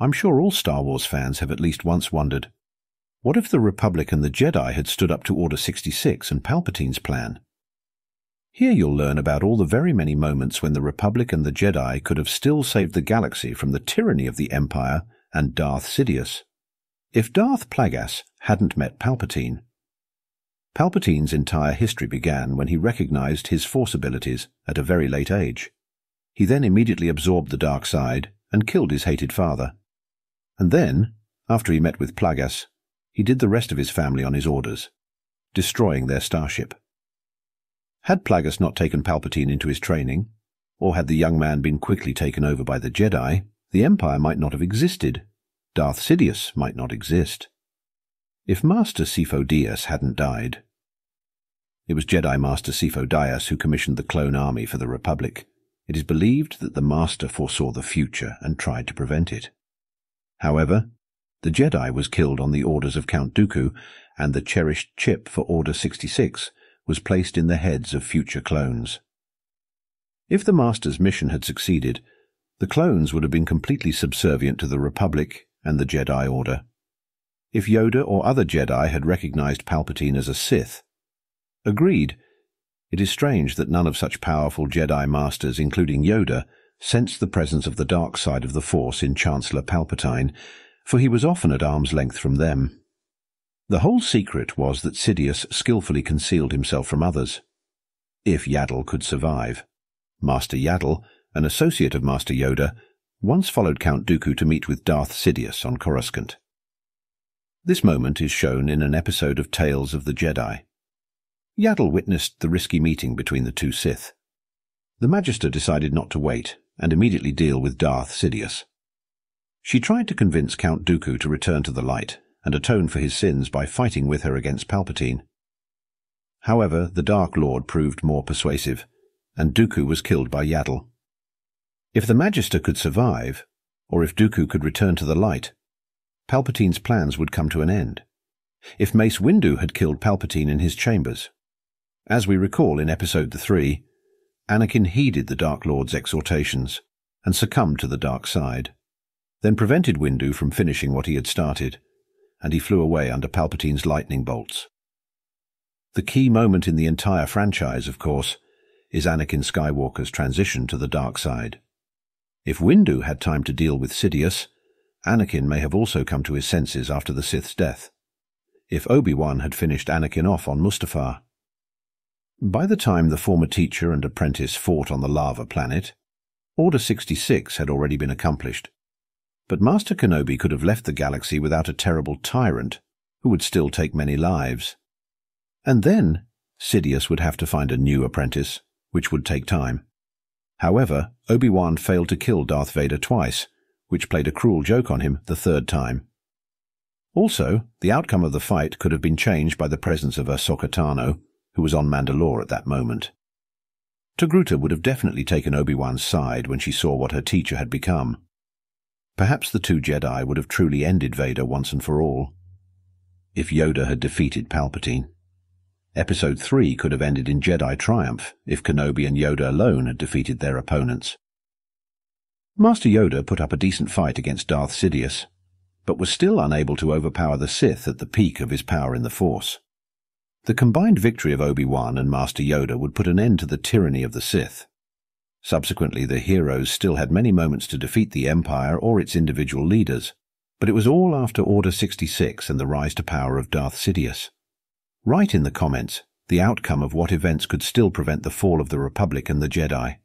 I'm sure all Star Wars fans have at least once wondered, what if the Republic and the Jedi had stood up to Order 66 and Palpatine's plan? Here you'll learn about all the very many moments when the Republic and the Jedi could have still saved the galaxy from the tyranny of the Empire and Darth Sidious. If Darth Plagueis hadn't met Palpatine. Palpatine's entire history began when he recognized his Force abilities at a very late age. He then immediately absorbed the dark side and killed his hated father. And then, after he met with Plagueis, he did the rest of his family on his orders, destroying their starship. Had Plagueis not taken Palpatine into his training, or had the young man been quickly taken over by the Jedi, the Empire might not have existed. Darth Sidious might not exist. If Master Sifo-Dyas hadn't died. It was Jedi Master Sifo-Dyas who commissioned the clone army for the Republic. It is believed that the Master foresaw the future and tried to prevent it. However, the Jedi was killed on the orders of Count Dooku, and the cherished chip for Order 66 was placed in the heads of future clones. If the Master's mission had succeeded, the clones would have been completely subservient to the Republic and the Jedi Order. If Yoda or other Jedi had recognized Palpatine as a Sith, agreed, it is strange that none of such powerful Jedi masters, including Yoda, sensed the presence of the dark side of the Force in Chancellor Palpatine, for he was often at arm's length from them. The whole secret was that Sidious skillfully concealed himself from others. If Yaddle could survive, Master Yaddle, an associate of Master Yoda, once followed Count Dooku to meet with Darth Sidious on Coruscant. This moment is shown in an episode of Tales of the Jedi. Yaddle witnessed the risky meeting between the two Sith. The Magister decided not to wait and immediately deal with Darth Sidious. She tried to convince Count Dooku to return to the light and atone for his sins by fighting with her against Palpatine. However, the Dark Lord proved more persuasive, and Dooku was killed by Yaddle. If the Magister could survive, or if Dooku could return to the light, Palpatine's plans would come to an end. If Mace Windu had killed Palpatine in his chambers. As we recall in Episode 3, Anakin heeded the Dark Lord's exhortations and succumbed to the dark side, then prevented Windu from finishing what he had started, and he flew away under Palpatine's lightning bolts. The key moment in the entire franchise, of course, is Anakin Skywalker's transition to the dark side. If Windu had time to deal with Sidious, Anakin may have also come to his senses after the Sith's death. If Obi-Wan had finished Anakin off on Mustafar. By the time the former teacher and apprentice fought on the lava planet, Order 66 had already been accomplished. But Master Kenobi could have left the galaxy without a terrible tyrant who would still take many lives. And then Sidious would have to find a new apprentice, which would take time. However, Obi-Wan failed to kill Darth Vader twice, which played a cruel joke on him the third time. Also, the outcome of the fight could have been changed by the presence of Ahsoka Tano, who was on Mandalore at that moment. Togruta would have definitely taken Obi-Wan's side when she saw what her teacher had become. Perhaps the two Jedi would have truly ended Vader once and for all. If Yoda had defeated Palpatine. Episode 3 could have ended in Jedi triumph if Kenobi and Yoda alone had defeated their opponents. Master Yoda put up a decent fight against Darth Sidious, but was still unable to overpower the Sith at the peak of his power in the Force. The combined victory of Obi-Wan and Master Yoda would put an end to the tyranny of the Sith. Subsequently, the heroes still had many moments to defeat the Empire or its individual leaders, but it was all after Order 66 and the rise to power of Darth Sidious. Write in the comments the outcome of what events could still prevent the fall of the Republic and the Jedi.